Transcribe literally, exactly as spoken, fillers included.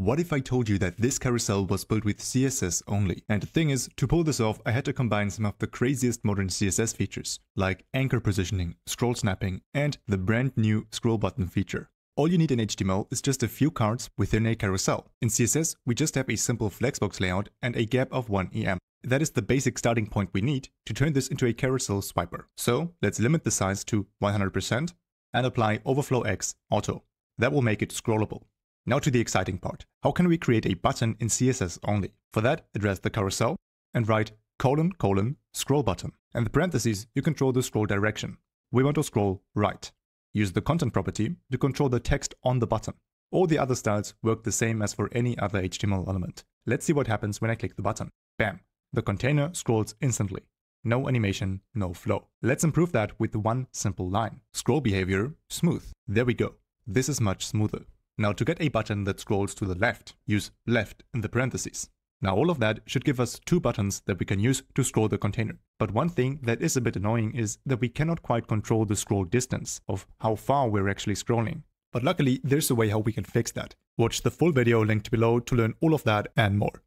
What if I told you that this carousel was built with C S S only? And the thing is, to pull this off, I had to combine some of the craziest modern C S S features, like anchor positioning, scroll snapping, and the brand new scroll button feature. All you need in H T M L is just a few cards within a carousel. In C S S, we just have a simple Flexbox layout and a gap of one E M. That is the basic starting point we need to turn this into a carousel swiper. So let's limit the size to one hundred percent and apply Overflow X Auto. That will make it scrollable. Now to the exciting part. How can we create a button in C S S only? For that, address the carousel and write colon colon scroll button. And the parentheses, you control the scroll direction. We want to scroll right. Use the content property to control the text on the button. All the other styles work the same as for any other H T M L element. Let's see what happens when I click the button. Bam! The container scrolls instantly. No animation, no flow. Let's improve that with one simple line. Scroll behavior, smooth. There we go. This is much smoother. Now to get a button that scrolls to the left, use left in the parentheses. Now all of that should give us two buttons that we can use to scroll the container. But one thing that is a bit annoying is that we cannot quite control the scroll distance of how far we're actually scrolling. But luckily, there's a way how we can fix that. Watch the full video linked below to learn all of that and more.